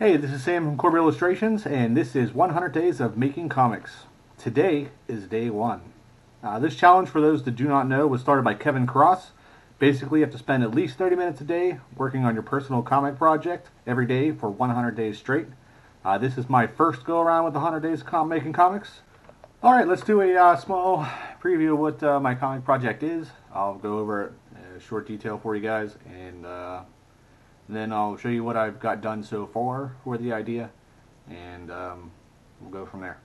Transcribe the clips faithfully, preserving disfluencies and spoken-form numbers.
Hey, this is Sam from Korbra Illustrations, and this is one hundred days of Making Comics. Today is day one. Uh, this challenge, for those that do not know, was started by Kevin Cross. Basically, you have to spend at least thirty minutes a day working on your personal comic project every day for one hundred days straight. Uh, this is my first go-around with one hundred days of Making Comics. Alright, let's do a uh, small preview of what uh, my comic project is. I'll go over it in short detail for you guys, and... Uh, Then I'll show you what I've got done so far for the idea, and um, we'll go from there.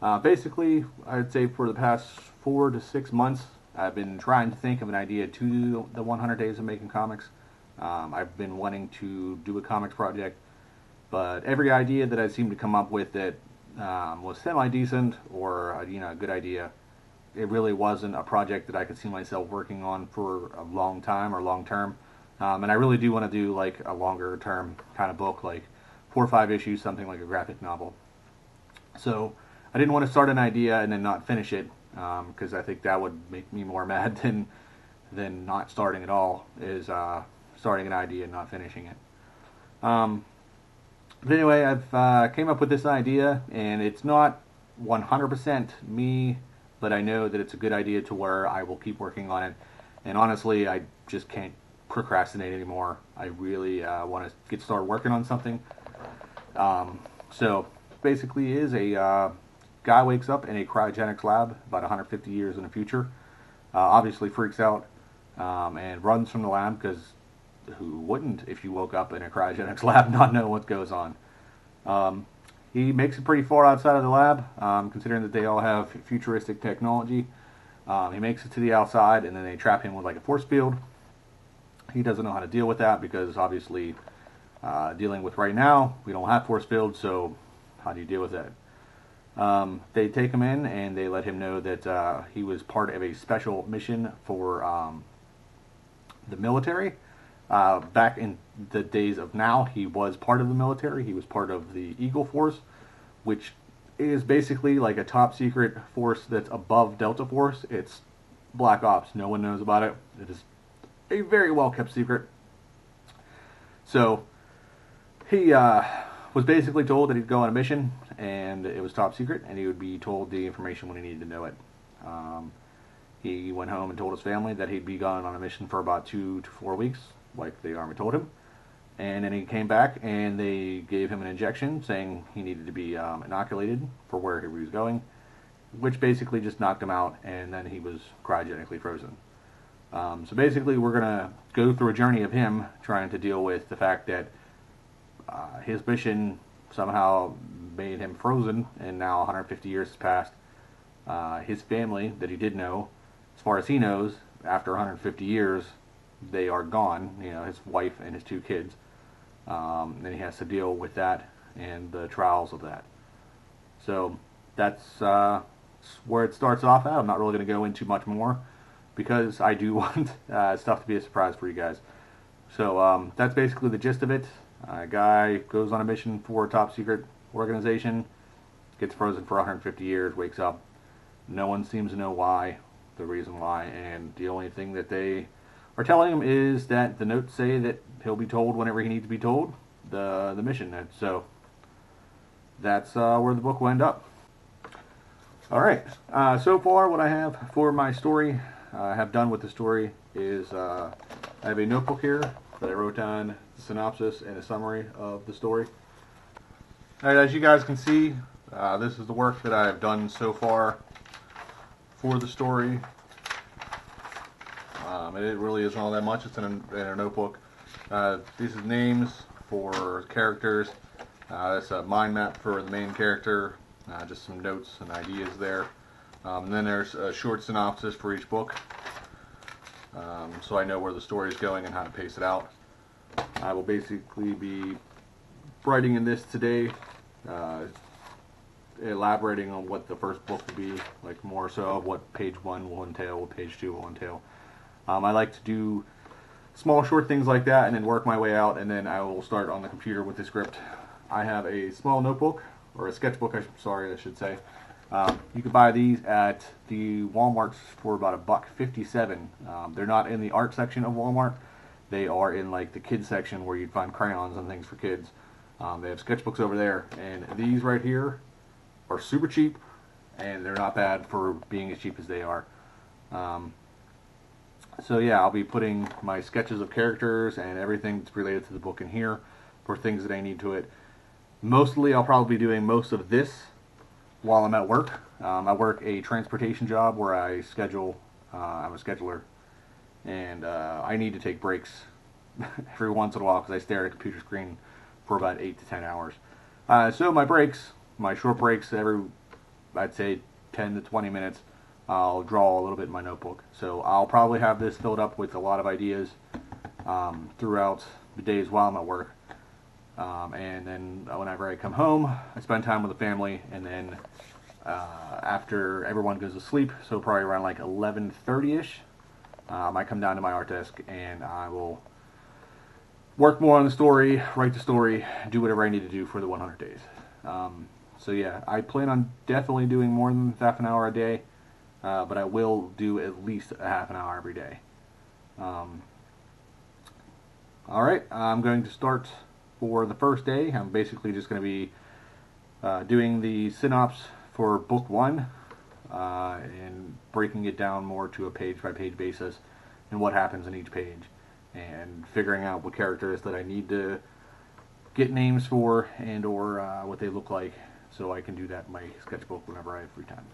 Uh, basically, I'd say for the past four to six months, I've been trying to think of an idea to the one hundred days of Making Comics. Um, I've been wanting to do a comics project, but every idea that I seemed to come up with that um, was semi-decent or you know a good idea, it really wasn't a project that I could see myself working on for a long time or long term. Um, and I really do want to do like a longer term kind of book, like four or five issues, something like a graphic novel. So I didn't want to start an idea and then not finish it, because um, I think that would make me more mad than than not starting at all, is uh, starting an idea and not finishing it. Um, but anyway, I've uh, came up with this idea, and it's not one hundred percent me, but I know that it's a good idea to where I will keep working on it. And honestly, I just can't procrastinate anymore. I really uh, want to get started working on something. Um, so basically is a uh, guy wakes up in a cryogenics lab about one hundred fifty years in the future, uh, obviously freaks out um, and runs from the lab, because who wouldn't if you woke up in a cryogenics lab not knowing what goes on. Um, he makes it pretty far outside of the lab, um, considering that they all have futuristic technology. Um, he makes it to the outside, and then they trap him with like a force field. He doesn't know how to deal with that, because obviously uh, dealing with right now, we don't have force field, so how do you deal with that? Um, they take him in, and they let him know that uh, he was part of a special mission for um, the military. Uh, back in the days of now, he was part of the military. He was part of the Eagle Force, which is basically like a top secret force that's above Delta Force. It's Black Ops. No one knows about it. It is a very well-kept secret. So he uh, was basically told that he'd go on a mission, and it was top secret, and he would be told the information when he needed to know it. Um, he went home and told his family that he'd be gone on a mission for about two to four weeks, like the Army told him. And then he came back, and they gave him an injection saying he needed to be um, inoculated for where he was going, which basically just knocked him out, and then he was cryogenically frozen. Um, so basically, we're going to go through a journey of him trying to deal with the fact that uh, his mission somehow made him frozen, and now one hundred fifty years has passed. Uh, his family, that he did know, as far as he knows, after one hundred fifty years, they are gone, you know, his wife and his two kids. Um, and he has to deal with that and the trials of that. So that's uh, where it starts off at. I'm not really going to go into much more, because I do want uh, stuff to be a surprise for you guys. So um, that's basically the gist of it. A uh, guy goes on a mission for a top secret organization, gets frozen for one hundred fifty years, wakes up. No one seems to know why, the reason why, and the only thing that they are telling him is that the notes say that he'll be told whenever he needs to be told the, the mission. And so that's uh, where the book will end up. Alright, uh, so far what I have for my story, I have done with the story is uh, I have a notebook here that I wrote down the synopsis and a summary of the story. Alright, as you guys can see, uh, this is the work that I have done so far for the story. Um, and it really isn't all that much. It's in a, in a notebook. Uh, these are names for characters. Uh, that's a mind map for the main character. Uh, just some notes and ideas there. Um, and then there's a short synopsis for each book, um, so I know where the story is going and how to pace it out. I will basically be writing in this today, uh, elaborating on what the first book will be, like more so of what page one will entail, what page two will entail. Um, I like to do small short things like that and then work my way out, and then I will start on the computer with the script. I have a small notebook, or a sketchbook, I sorry, I should say. Um, you can buy these at the Walmarts for about a buck fifty-seven. Um, they're not in the art section of Walmart. They are in like the kids section, where you'd find crayons and things for kids. Um, they have sketchbooks over there, and these right here are super cheap, and they're not bad for being as cheap as they are. Um, so yeah, I'll be putting my sketches of characters and everything that's related to the book in here for things that I need to it. Mostly, I'll probably be doing most of this while I'm at work. Um, I work a transportation job where I schedule, uh, I'm a scheduler, and uh, I need to take breaks every once in a while because I stare at a computer screen for about eight to ten hours. Uh, so my breaks, my short breaks, every, I'd say ten to twenty minutes, I'll draw a little bit in my notebook. So I'll probably have this filled up with a lot of ideas um, throughout the days while I'm at work. Um, and then whenever I come home, I spend time with the family, and then uh, after everyone goes to sleep, so probably around like eleven thirty-ish, um, I come down to my art desk and I will work more on the story, write the story, do whatever I need to do for the one hundred days. Um, so yeah, I plan on definitely doing more than half an hour a day, uh, but I will do at least a half an hour every day. Um, Alright, I'm going to start... For the first day, I'm basically just going to be uh, doing the synopsis for book one uh, and breaking it down more to a page-by-page basis and what happens in each page, and figuring out what characters that I need to get names for and or uh, what they look like, so I can do that in my sketchbook whenever I have free time.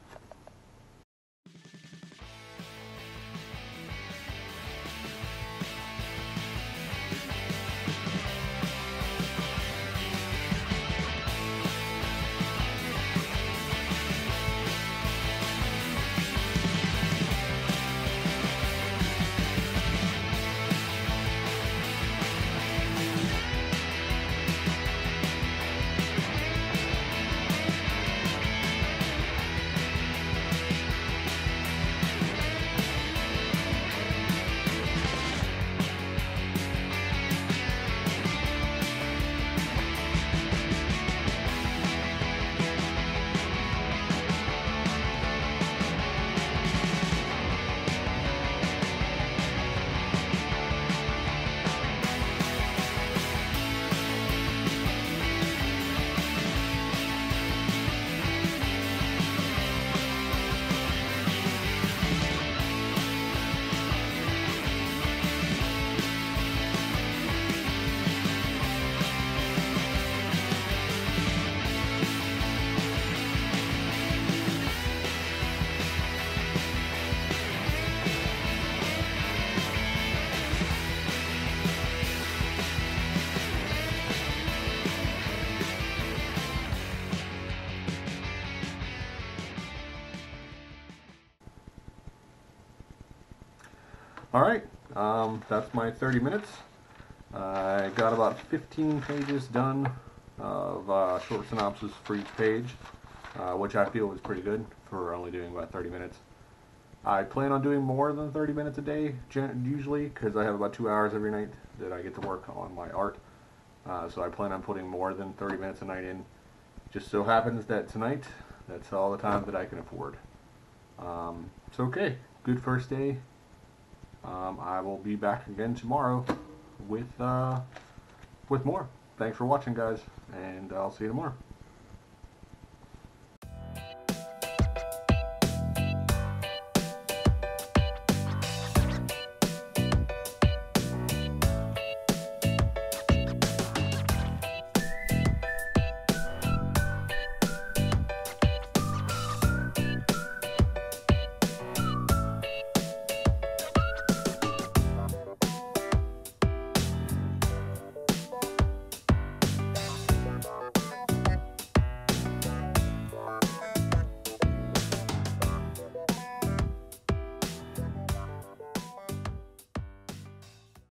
Alright, um, that's my thirty minutes. Uh, I got about fifteen pages done of uh, short synopsis for each page, uh, which I feel is pretty good for only doing about thirty minutes. I plan on doing more than thirty minutes a day, usually, because I have about two hours every night that I get to work on my art. Uh, so I plan on putting more than thirty minutes a night in. Just so happens that tonight, that's all the time that I can afford. Um, it's okay. Good first day. Um, I will be back again tomorrow with, uh, with more. Thanks for watching, guys, and I'll see you tomorrow.